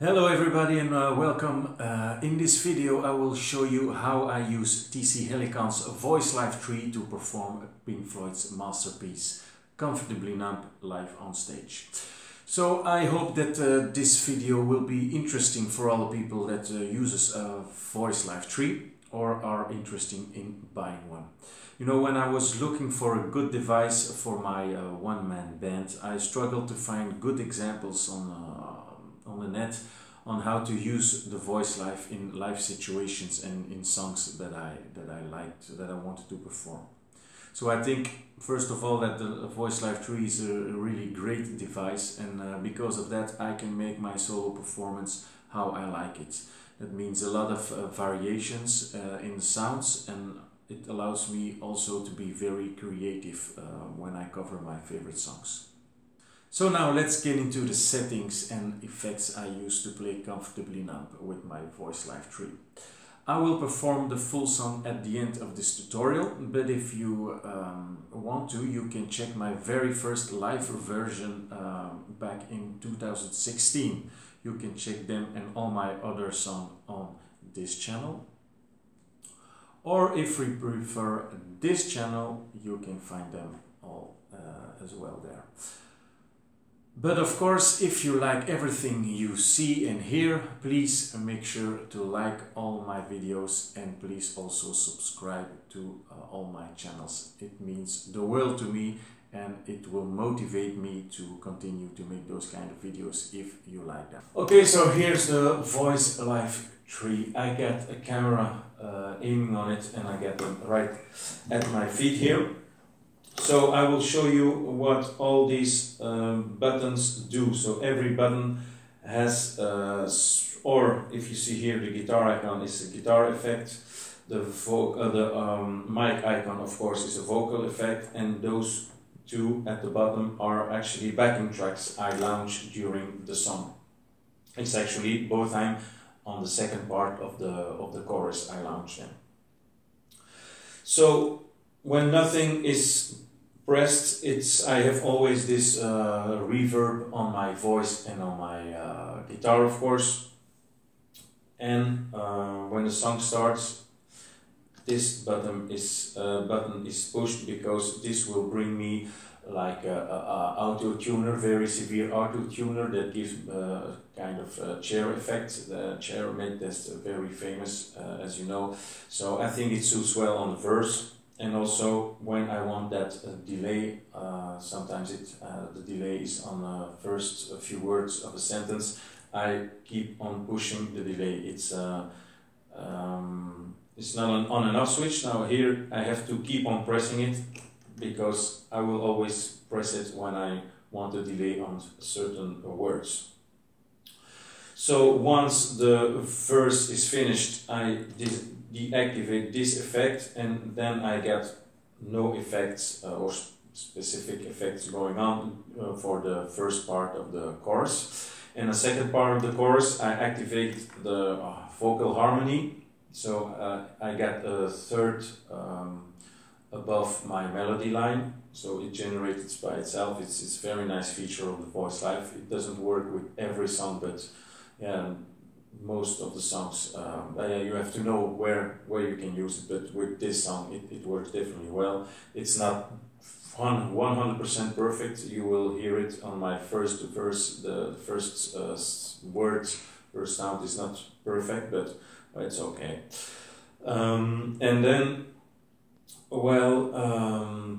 Hello everybody and welcome. In this video I will show you how I use TC Helicon's VoiceLive 3 to perform Pink Floyd's masterpiece, Comfortably Numb, live on stage. So I hope that this video will be interesting for all the people that uses VoiceLive 3 or are interested in buying one. You know, when I was looking for a good device for my one-man band, I struggled to find good examples on the net on how to use the VoiceLive in live situations and in songs that I liked, that I wanted to perform. So I think first of all that the VoiceLive 3 is a really great device, and because of that I can make my solo performance how I like it. That means a lot of variations in sounds, and it allows me also to be very creative when I cover my favorite songs. So now let's get into the settings and effects I use to play Comfortably Numb with my VoiceLive 3. I will perform the full song at the end of this tutorial, but if you want to, you can check my very first live version back in 2016. You can check them and all my other songs on this channel. Or if you prefer this channel, you can find them all as well there. But of course, if you like everything you see and hear, please make sure to like all my videos and please also subscribe to all my channels. It means the world to me and it will motivate me to continue to make those kind of videos if you like them. Okay, so here's the VoiceLive 3. I got a camera aiming on it and I got them right at my feet here. So I will show you what all these buttons do. So every button has, or if you see here, the guitar icon is a guitar effect, the mic icon, of course, is a vocal effect, and those two at the bottom are actually backing tracks I launch during the song. It's actually both time on the second part of the chorus I launch them. So when nothing is pressed, I have always this reverb on my voice and on my guitar, of course. And when the song starts, this button is pushed, because this will bring me like a auto tuner, very severe auto tuner that gives kind of a chair effect. The chair made that's very famous, as you know. So I think it suits well on the verse. And also, when I want that delay, sometimes the delay is on the first few words of a sentence. I keep on pushing the delay. It's not an on and off switch. Now here I have to keep on pressing it, because I will always press it when I want the delay on certain words. So once the verse is finished, I deactivate this effect, and then I get no effects or specific effects going on for the first part of the chorus. And the second part of the chorus, I activate the vocal harmony, so I get a third above my melody line, so it generates by itself. It's a very nice feature of the VoiceLive. It doesn't work with every song, but yeah, most of the songs, you have to know where you can use it, but with this song it works definitely well. It's not 100% perfect. You will hear it on my first verse. The first word or sound is not perfect, but it's okay. And then, well,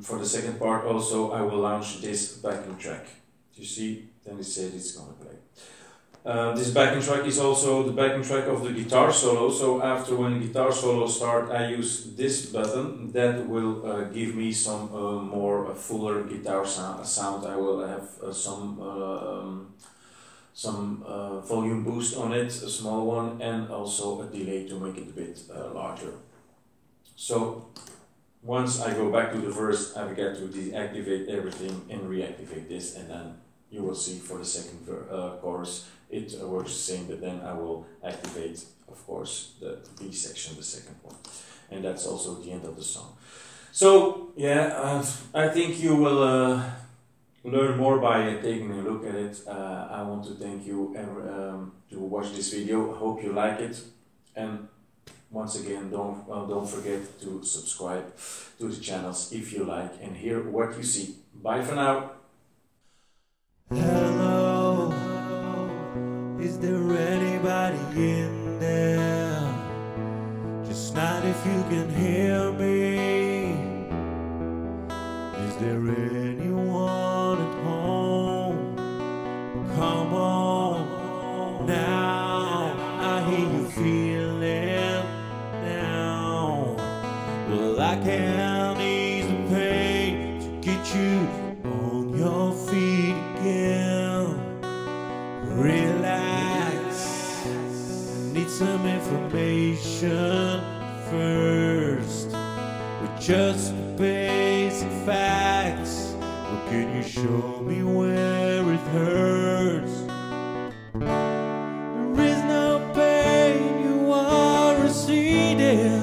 for the second part also, I will launch this backing track. You see, then it said it's gonna play. This backing track is also the backing track of the guitar solo, so after when guitar solo start, I use this button that will give me some more fuller guitar sound. I will have some volume boost on it, a small one, and also a delay to make it a bit larger. So once I go back to the verse, I get to deactivate everything and reactivate this, and then you will see for the second chorus it works the same, but then I will activate, of course, the B section, the second one. And that's also the end of the song. So, yeah, I think you will learn more by taking a look at it. I want to thank you to watch this video. I hope you like it, and once again, don't forget to subscribe to the channels if you like and hear what you see. Bye for now. Hello, is there anybody in there? Just not if you can hear me. Is there anyone at home? Come on now, I hear you feeling now. Well, I can't ease the pain to get you on your feet again. Relax, I need some information first, with just the basic facts. Well, can you show me where it hurts? There is no pain you are receding.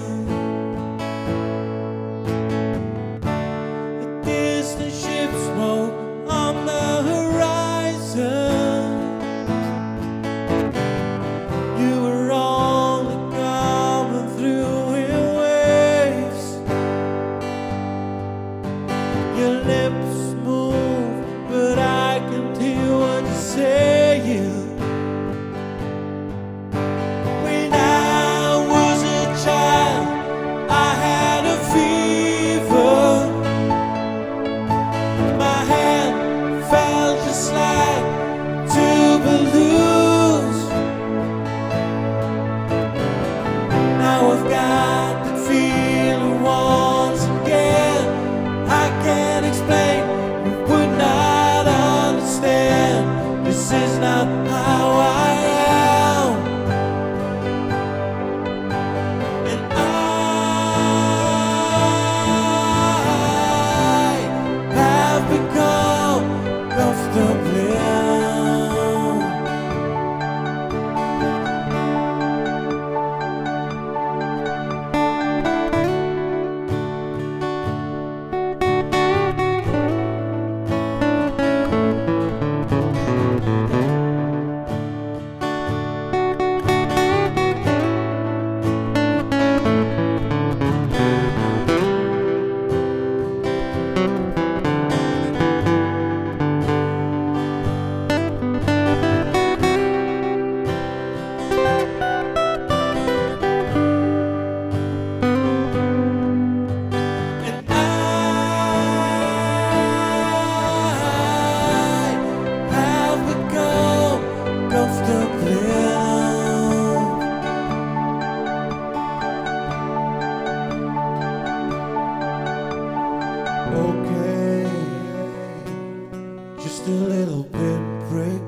Just a little pinprick,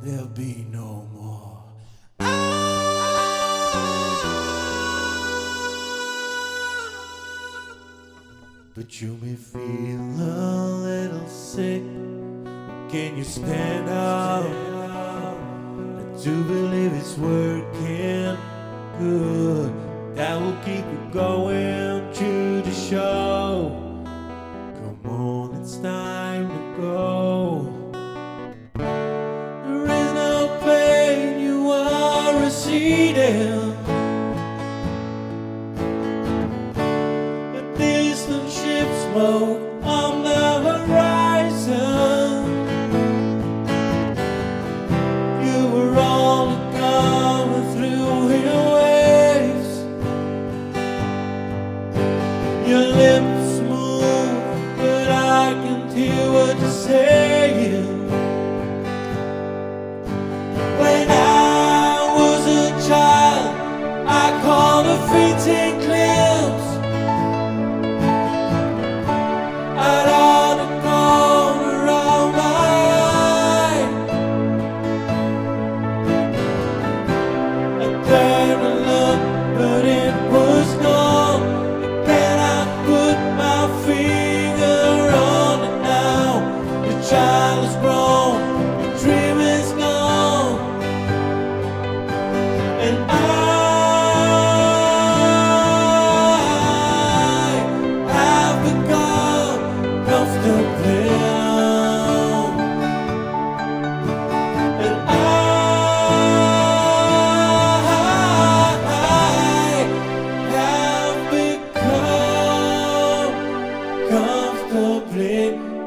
there'll be no more. But you may feel a little sick. Can you stand up? I do believe it's working good. That will keep you going through the show. Come on, it's time. Go. There is no pain you are receding. A distant ship smoke on the horizon. You were only coming through in waves. Your lips saying, when I was a child, comfortably.